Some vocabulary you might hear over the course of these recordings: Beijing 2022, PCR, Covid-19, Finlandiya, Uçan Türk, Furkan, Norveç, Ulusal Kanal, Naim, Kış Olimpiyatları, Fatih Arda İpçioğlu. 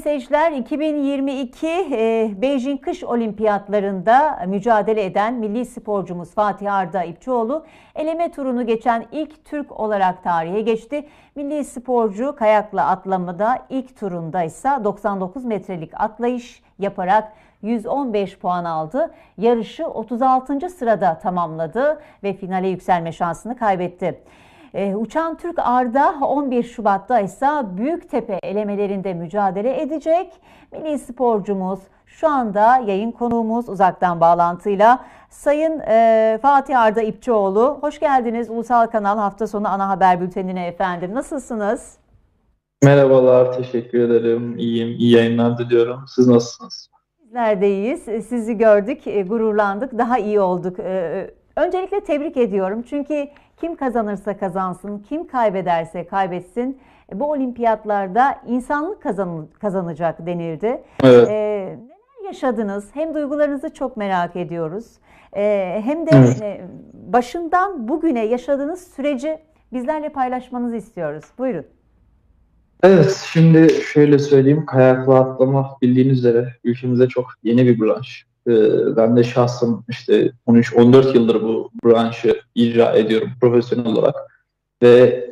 Seyirciler 2022 Beijing Kış Olimpiyatlarında mücadele eden milli sporcumuz Fatih Arda İpçioğlu eleme turunu geçen ilk Türk olarak tarihe geçti. Milli sporcu kayakla atlamada ilk turunda ise 99 metrelik atlayış yaparak 115 puan aldı. Yarışı 36. sırada tamamladı ve finale yükselme şansını kaybetti. Uçan Türk Arda 11 Şubat'ta ise Büyüktepe elemelerinde mücadele edecek. Milli sporcumuz şu anda yayın konuğumuz uzaktan bağlantıyla. Sayın Fatih Arda İpçioğlu, hoş geldiniz Ulusal Kanal hafta sonu ana haber bültenine efendim. Nasılsınız? Merhabalar, teşekkür ederim. İyiyim, iyi yayınlar diliyorum. Siz nasılsınız? Bizler de iyiyiz. Sizi gördük, gururlandık, daha iyi olduk. Öncelikle tebrik ediyorum çünkü kim kazanırsa kazansın, kim kaybederse kaybetsin bu olimpiyatlarda insanlık kazanacak denildi. Evet. Neler yaşadınız? Hem duygularınızı çok merak ediyoruz hem de evet, başından bugüne yaşadığınız süreci bizlerle paylaşmanızı istiyoruz. Buyurun. Evet, şimdi şöyle söyleyeyim. Kayakla atlama bildiğiniz üzere ülkemizde çok yeni bir branş. Ben de şahsım işte 13-14 yıldır bu branşı icra ediyorum profesyonel olarak ve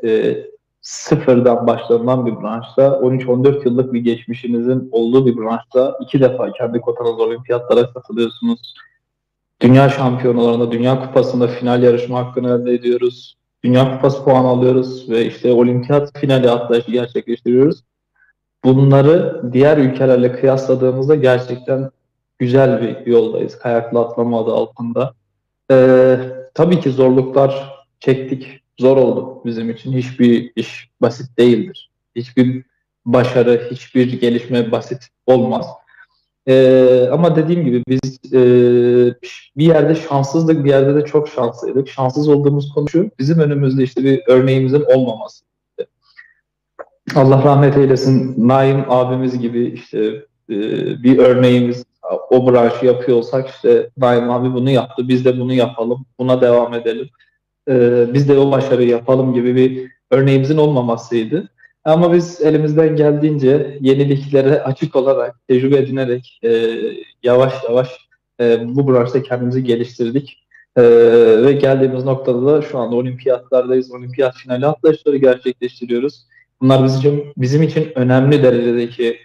sıfırdan başlanan bir branşta 13-14 yıllık bir geçmişinizin olduğu bir branşta 2 defa kendi kotanız olimpiyatlara katılıyorsunuz. Dünya şampiyonalarında, Dünya Kupası'nda final yarışma hakkını elde ediyoruz. Dünya Kupası puan alıyoruz ve işte olimpiyat finali atlayışı gerçekleştiriyoruz. Bunları diğer ülkelerle kıyasladığımızda gerçekten güzel bir yoldayız kayakla atlama adı altında. Tabii ki zorluklar çektik. Zor oldu bizim için. Hiçbir iş basit değildir. Hiçbir başarı, hiçbir gelişme basit olmaz. Ama dediğim gibi biz bir yerde şanssızdık, bir yerde de çok şanslıydık. Şanssız olduğumuz konu şu, bizim önümüzde işte bir örneğimizin olmaması. Allah rahmet eylesin, Naim abimiz gibi işte bir örneğimiz, o branşı yapıyor olsak işte Naim abi bunu yaptı, biz de bunu yapalım, buna devam edelim, biz de o başarıyı yapalım gibi bir örneğimizin olmamasıydı. Ama biz elimizden geldiğince yeniliklere açık olarak, tecrübe edinerek yavaş yavaş bu branşta kendimizi geliştirdik. Ve geldiğimiz noktada da şu anda olimpiyatlardayız, olimpiyat finali atlayışları gerçekleştiriyoruz. Bunlar bizim için önemli derecedeki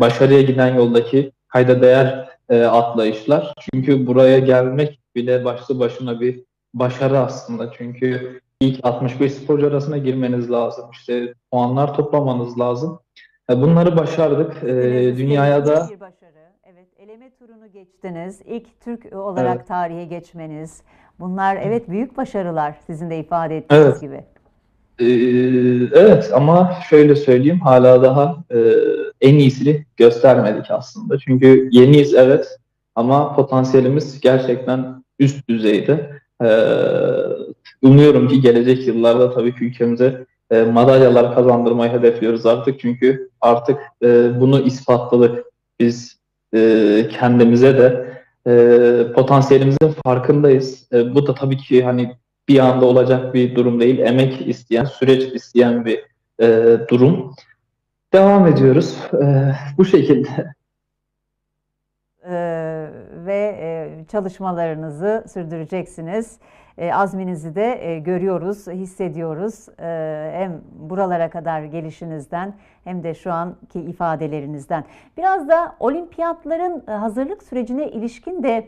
başarıya giden yoldaki kayda değer atlayışlar. Çünkü buraya gelmek bile başlı başına bir başarı aslında. Çünü ilk 65 sporcu arasına girmeniz lazım. İşte puanlar toplamanız lazım. Bunları başardık. Evet, dünyaya da bir başarı. Evet, eleme turunu geçtiniz. İlk Türk olarak evet, tarihe geçmeniz. Bunlar evet büyük başarılar sizin de ifade ettiğiniz evet, gibi. Evet, ama şöyle söyleyeyim, hala daha en iyisini göstermedik aslında. Çünkü yeniyiz evet, ama potansiyelimiz gerçekten üst düzeyde. Umuyorum ki gelecek yıllarda tabii ki ülkemize madalyalar kazandırmayı hedefliyoruz artık. Çünkü artık bunu ispatladık. Biz kendimize de potansiyelimizin farkındayız. Bu da tabii ki hani bir anda olacak bir durum değil. Emek isteyen, süreç isteyen bir durum. Devam ediyoruz. Bu şekilde. Ve çalışmalarınızı sürdüreceksiniz. Azminizi de görüyoruz, hissediyoruz. Hem buralara kadar gelişinizden hem de şu anki ifadelerinizden. Biraz da olimpiyatların hazırlık sürecine ilişkin de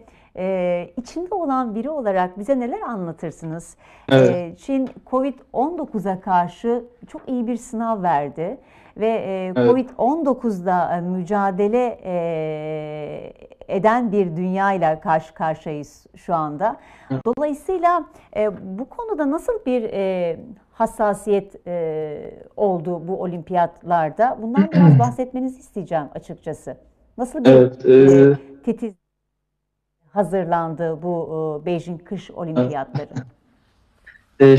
içinde olan biri olarak bize neler anlatırsınız? Evet. Çin Covid-19'a karşı çok iyi bir sınav verdi ve evet, Covid-19'da mücadele eden bir dünyayla karşı karşıyayız şu anda. Dolayısıyla bu konuda nasıl bir hassasiyet oldu bu olimpiyatlarda? Bundan biraz bahsetmenizi isteyeceğim açıkçası. Nasıl bir evet, titiz hazırlandı bu Beijing Kış Olimpiyatları?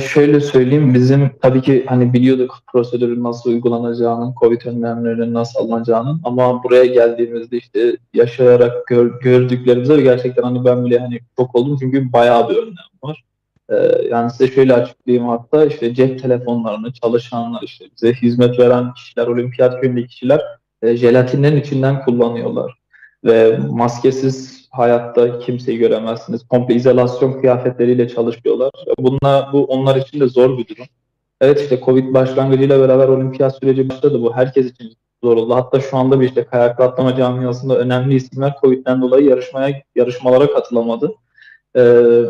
Şöyle söyleyeyim, bizim tabii ki hani biliyorduk prosedürün nasıl uygulanacağının, Covid önlemlerinin nasıl alınacağının, ama buraya geldiğimizde işte yaşayarak gördüklerimize gerçekten hani ben bile hani şok oldum çünkü bayağı bir önlem var. Yani size şöyle açıklayayım, hatta işte cep telefonlarını çalışanlar, işte bize hizmet veren kişiler, olimpiyat köyündeki kişiler jelatinlerin içinden kullanıyorlar. Ve maskesiz hayatta kimseyi göremezsiniz. Komple izolasyon kıyafetleriyle çalışıyorlar. Bu onlar için de zor bir durum. Evet, işte Covid başlangıcıyla beraber olimpiyat süreci başladı. Bu herkes için zor oldu. Hatta şu anda bir kayaklı atlama camiasında önemli isimler Covid'den dolayı yarışmalara katılamadı.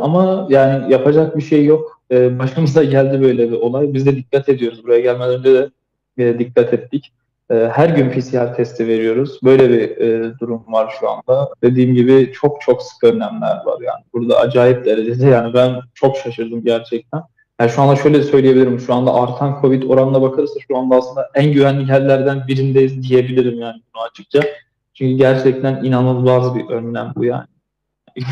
Ama yani yapacak bir şey yok. Başımıza geldi böyle bir olay. Biz de dikkat ediyoruz. Buraya gelmeden önce de dikkat ettik. Her gün PCR testi veriyoruz. Böyle bir durum var şu anda. Dediğim gibi çok çok sıkı önlemler var yani. Burada acayip derecede yani ben çok şaşırdım gerçekten. Yani şu anda şöyle söyleyebilirim. Şu anda artan Covid oranına bakarsa şu anda aslında en güvenli yerlerden birindeyiz diyebilirim yani bunu açıkça. Çünkü gerçekten inanılmaz bir önlem bu yani.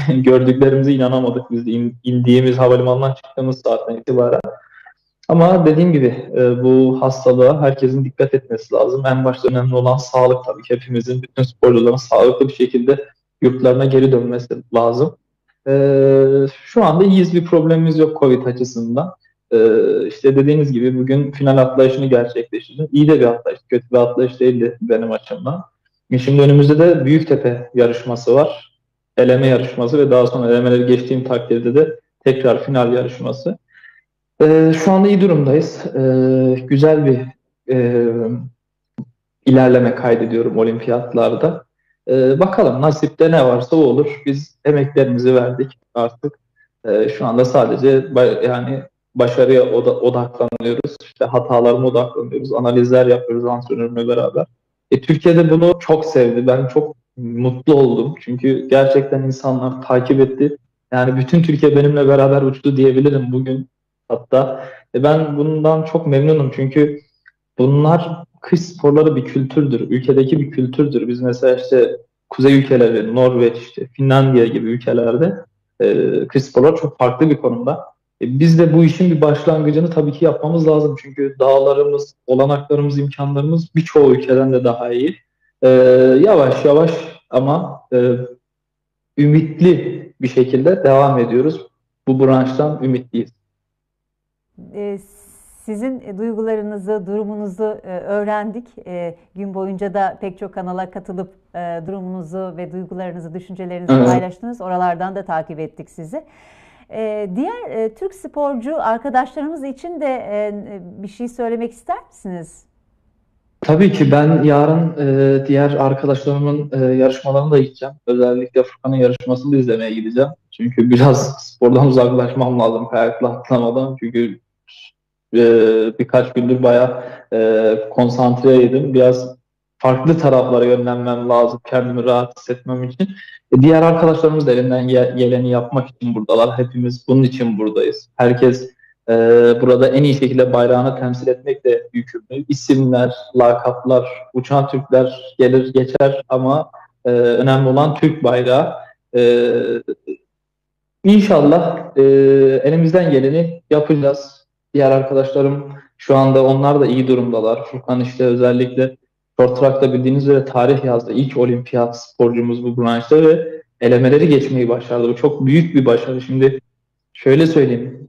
Gördüklerimize inanamadık biz de indiğimiz havalimanından çıktığımız saatten itibaren. Ama dediğim gibi bu hastalığa herkesin dikkat etmesi lazım. En başta önemli olan sağlık tabii ki. Hepimizin, bütün sporcuların sağlıklı bir şekilde yurtlarına geri dönmesi lazım. Şu anda iyiyiz, bir problemimiz yok Covid açısından. İşte dediğiniz gibi bugün final atlayışını gerçekleştirdim. İyi de bir atlayış, kötü bir atlayış değildi benim açımdan. Şimdi önümüzde de Büyüktepe yarışması var. Eleme yarışması ve daha sonra elemeleri geçtiğim takdirde de tekrar final yarışması. Şu anda iyi durumdayız. Güzel bir ilerleme kaydediyorum olimpiyatlarda. Bakalım nasipte ne varsa o olur. Biz emeklerimizi verdik artık. Şu anda sadece başarıya odaklanıyoruz. İşte hatalarına odaklanıyoruz. Analizler yapıyoruz antrenörümle beraber. Türkiye'de bunu çok sevdi. Ben çok mutlu oldum. Çünkü gerçekten insanlar takip etti. Yani bütün Türkiye benimle beraber uçtu diyebilirim bugün. Hatta ben bundan çok memnunum çünkü bunlar kış sporları bir kültürdür. Ülkedeki bir kültürdür. Biz mesela işte kuzey ülkeleri, Norveç, işte Finlandiya gibi ülkelerde kış sporları çok farklı bir konumda. Biz de bu işin bir başlangıcını tabii ki yapmamız lazım. Çünkü dağlarımız, olanaklarımız, imkanlarımız birçoğu ülkeden de daha iyi. Yavaş yavaş ama ümitli bir şekilde devam ediyoruz. Bu branştan ümitliyiz. Sizin duygularınızı, durumunuzu öğrendik. Gün boyunca da pek çok kanala katılıp durumunuzu ve duygularınızı, düşüncelerinizi paylaştınız. Oralardan da takip ettik sizi. Diğer Türk sporcu arkadaşlarımız için de bir şey söylemek ister misiniz? Tabii ki ben yarın diğer arkadaşlarımın yarışmalarına da gideceğim. Özellikle Furkan'ın yarışmasını izlemeye gideceğim. Çünkü biraz spordan uzaklaşmam lazım kayakla atlamadan. Çünkü birkaç gündür bayağı konsantreydim. Biraz farklı taraflara yönlenmem lazım kendimi rahat hissetmem için. Diğer arkadaşlarımız da elinden geleni yapmak için buradalar. Hepimiz bunun için buradayız. Herkes burada en iyi şekilde bayrağını temsil etmekle yükümlü. İsimler, lakaplar, uçan Türkler gelir geçer ama önemli olan Türk bayrağı. İnşallah elimizden geleni yapacağız. Diğer arkadaşlarım şu anda onlar da iyi durumdalar. Furkan işte özellikle short track'ta bildiğiniz üzere tarih yazdı. İlk olimpiyat sporcumuz bu branşta ve elemeleri geçmeyi başardı. Bu çok büyük bir başarı. Şimdi şöyle söyleyeyim.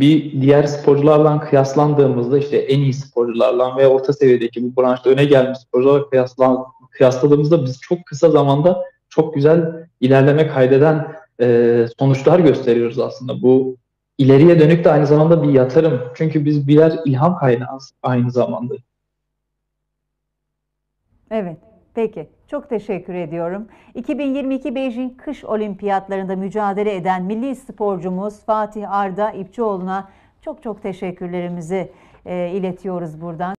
Bir diğer sporcularla kıyaslandığımızda işte en iyi sporcularla veya orta seviyedeki bu branşta öne gelmiş sporcularla kıyasladığımızda biz çok kısa zamanda çok güzel ilerleme kaydeden sonuçlar gösteriyoruz aslında. Bu ileriye dönük de aynı zamanda bir yatırım. Çünkü biz birer ilham kaynağız aynı zamanda. Evet, peki. Çok teşekkür ediyorum. 2022 Beijing Kış Olimpiyatlarında mücadele eden milli sporcumuz Fatih Arda İpçioğlu'na çok çok teşekkürlerimizi iletiyoruz buradan.